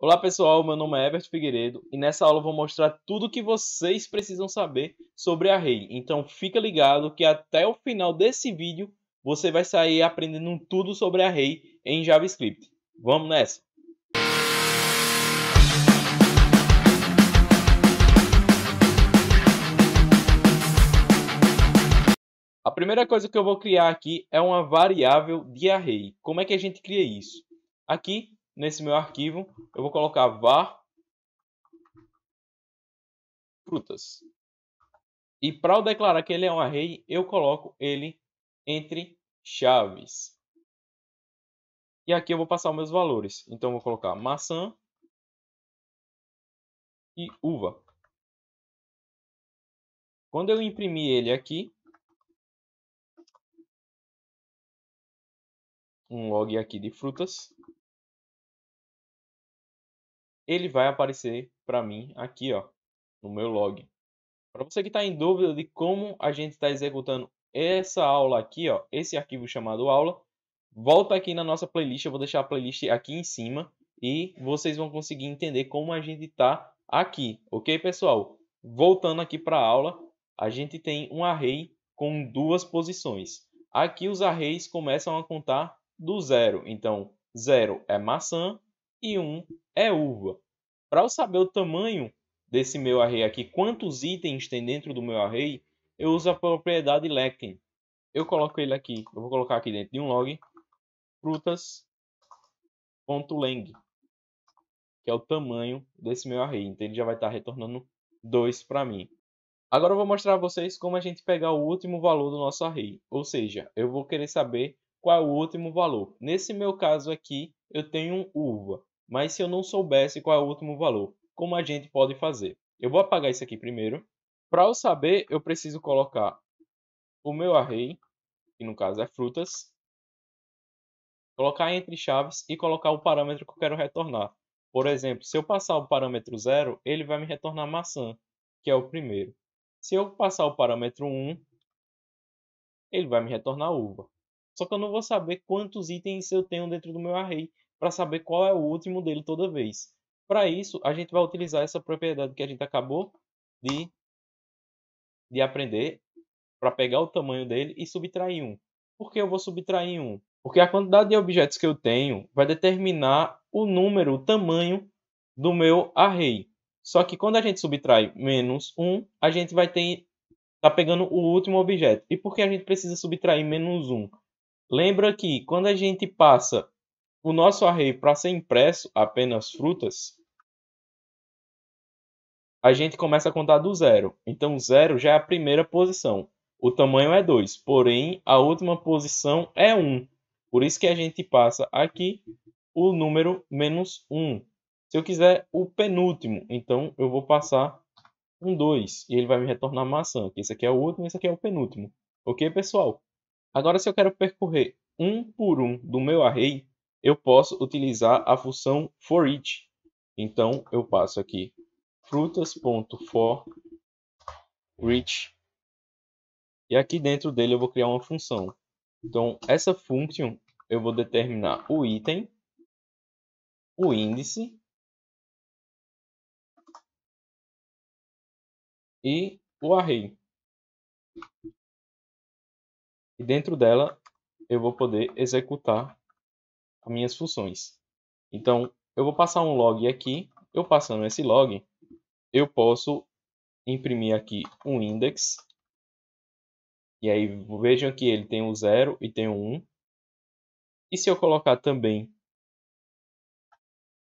Olá pessoal, meu nome é Everton Figueiredo e nessa aula eu vou mostrar tudo o que vocês precisam saber sobre Array. Então fica ligado que até o final desse vídeo você vai sair aprendendo tudo sobre Array em JavaScript. Vamos nessa! A primeira coisa que eu vou criar aqui é uma variável de Array. Como é que a gente cria isso? Aqui nesse meu arquivo, eu vou colocar var frutas. E para declarar que ele é um array, eu coloco ele entre chaves. E aqui eu vou passar os meus valores. Então, eu vou colocar maçã e uva. Quando eu imprimir ele aqui, um log aqui de frutas, ele vai aparecer para mim aqui, ó, no meu log. Para você que está em dúvida de como a gente está executando essa aula aqui, ó, esse arquivo chamado aula, volta aqui na nossa playlist, eu vou deixar a playlist aqui em cima e vocês vão conseguir entender como a gente está aqui, ok, pessoal? Voltando aqui para a aula, a gente tem um array com duas posições. Aqui os arrays começam a contar do zero, então 0 é maçã e 1 é uva. Para eu saber o tamanho desse meu array aqui, quantos itens tem dentro do meu array, eu uso a propriedade len. Eu coloco ele aqui, eu vou colocar aqui dentro de um log, frutas.len, que é o tamanho desse meu array. Então ele já vai estar retornando 2 para mim. Agora eu vou mostrar a vocês como a gente pegar o último valor do nosso array. Ou seja, eu vou querer saber qual é o último valor. Nesse meu caso aqui, eu tenho uva. Mas se eu não soubesse qual é o último valor, como a gente pode fazer? Eu vou apagar isso aqui primeiro. Para eu saber, eu preciso colocar o meu array, que no caso é frutas, colocar entre chaves e colocar o parâmetro que eu quero retornar. Por exemplo, se eu passar o parâmetro 0, ele vai me retornar maçã, que é o primeiro. Se eu passar o parâmetro 1, ele vai me retornar uva. Só que eu não vou saber quantos itens eu tenho dentro do meu array, para saber qual é o último dele toda vez. Para isso, a gente vai utilizar essa propriedade que a gente acabou de aprender, para pegar o tamanho dele e subtrair 1. Por que eu vou subtrair 1? Porque a quantidade de objetos que eu tenho vai determinar o número, o tamanho do meu array. Só que quando a gente subtrai menos 1, a gente vai tá pegando o último objeto. E por que a gente precisa subtrair menos 1? Lembra que quando a gente passa o nosso array para ser impresso apenas frutas, a gente começa a contar do 0. Então 0 já é a primeira posição. O tamanho é 2, porém a última posição é 1. Por isso que a gente passa aqui o número menos 1. Se eu quiser o penúltimo, então eu vou passar um 2 e ele vai me retornar maçã. Esse aqui é o último, esse aqui é o penúltimo. Ok, pessoal? Agora, se eu quero percorrer um por um do meu array, eu posso utilizar a função for each. Então, eu passo aqui frutas.for each. E aqui dentro dele eu vou criar uma função. Então, essa function eu vou determinar o item, o índice e o array. E dentro dela eu vou poder executar minhas funções. Então, eu vou passar um log aqui. Eu passando esse log, eu posso imprimir aqui um index. E aí, vejam que ele tem um 0 e tem um 1. E se eu colocar também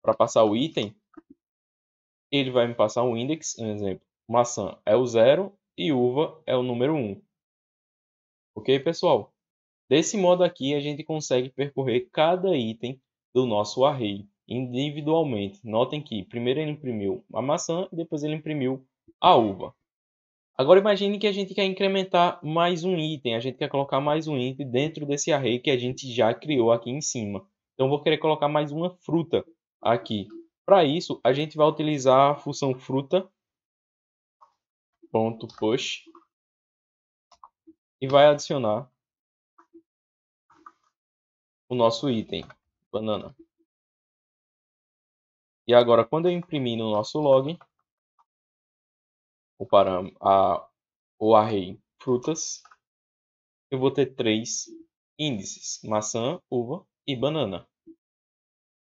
para passar o item, ele vai me passar um index. Por exemplo, maçã é o 0 e uva é o número 1. Ok, pessoal? Desse modo aqui, a gente consegue percorrer cada item do nosso array individualmente. Notem que primeiro ele imprimiu a maçã e depois ele imprimiu a uva. Agora imagine que a gente quer incrementar mais um item. A gente quer colocar mais um item dentro desse array que a gente já criou aqui em cima. Então, eu vou querer colocar mais uma fruta aqui. Para isso, a gente vai utilizar a função fruta.push e vai adicionar o nosso item, banana. E agora, quando eu imprimir no nosso log o array frutas, eu vou ter 3 índices: maçã, uva e banana.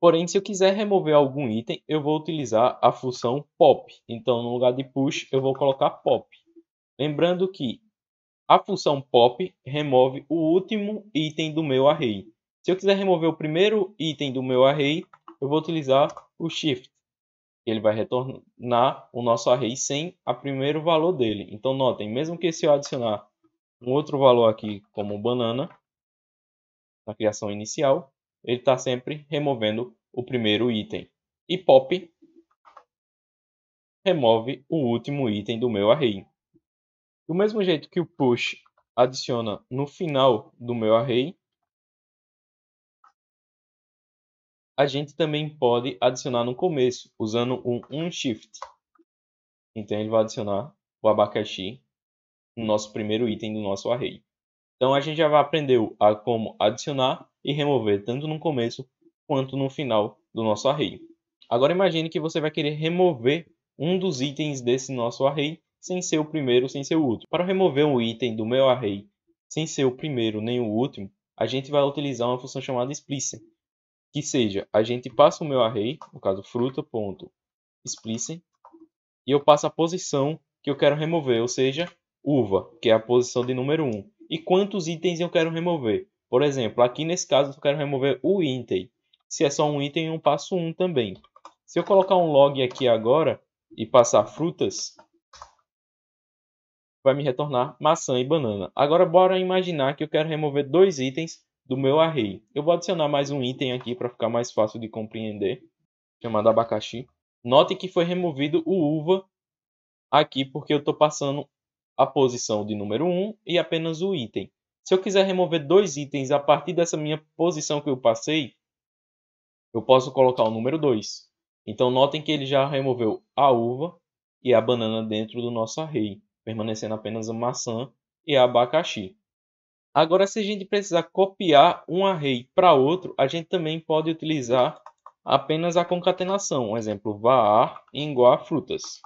Porém, se eu quiser remover algum item, eu vou utilizar a função pop. Então, no lugar de push, eu vou colocar pop. Lembrando que a função pop remove o último item do meu array. Se eu quiser remover o primeiro item do meu array, eu vou utilizar o shift. Ele vai retornar o nosso array sem o primeiro valor dele. Então, notem, mesmo que se eu adicionar um outro valor aqui, como banana, na criação inicial, ele está sempre removendo o primeiro item. E pop remove o último item do meu array. Do mesmo jeito que o push adiciona no final do meu array, a gente também pode adicionar no começo, usando um shift. Então, ele vai adicionar o abacaxi no nosso primeiro item do nosso array. Então, a gente já aprendeu a como adicionar e remover tanto no começo quanto no final do nosso array. Agora, imagine que você vai querer remover um dos itens desse nosso array sem ser o primeiro, sem ser o último. Para remover um item do meu array sem ser o primeiro nem o último, a gente vai utilizar uma função chamada splicing. Que seja, a gente passa o meu array, no caso fruta.splicing, e eu passo a posição que eu quero remover, ou seja, uva, que é a posição de número 1. E quantos itens eu quero remover? Por exemplo, aqui nesse caso eu quero remover o item. Se é só um item, eu passo 1 também. Se eu colocar um log aqui agora e passar frutas, vai me retornar maçã e banana. Agora, bora imaginar que eu quero remover 2 itens do meu array. Eu vou adicionar mais um item aqui para ficar mais fácil de compreender, chamado abacaxi. Note que foi removido o uva aqui porque eu estou passando a posição de número 1 e apenas o item. Se eu quiser remover 2 itens a partir dessa minha posição que eu passei, eu posso colocar o número 2. Então, notem que ele já removeu a uva e a banana dentro do nosso array, permanecendo apenas a maçã e a abacaxi. Agora, se a gente precisar copiar um array para outro, a gente também pode utilizar apenas a concatenação. Um exemplo, var igual frutas.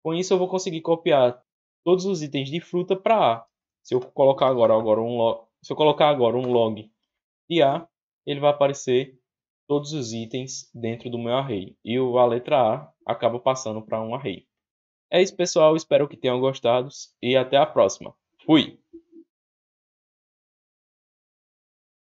Com isso, eu vou conseguir copiar todos os itens de fruta para A. Se eu colocar agora um log de A, ele vai aparecer todos os itens dentro do meu array. E a letra A acaba passando para um array. É isso, pessoal. Espero que tenham gostado e até a próxima. Fui!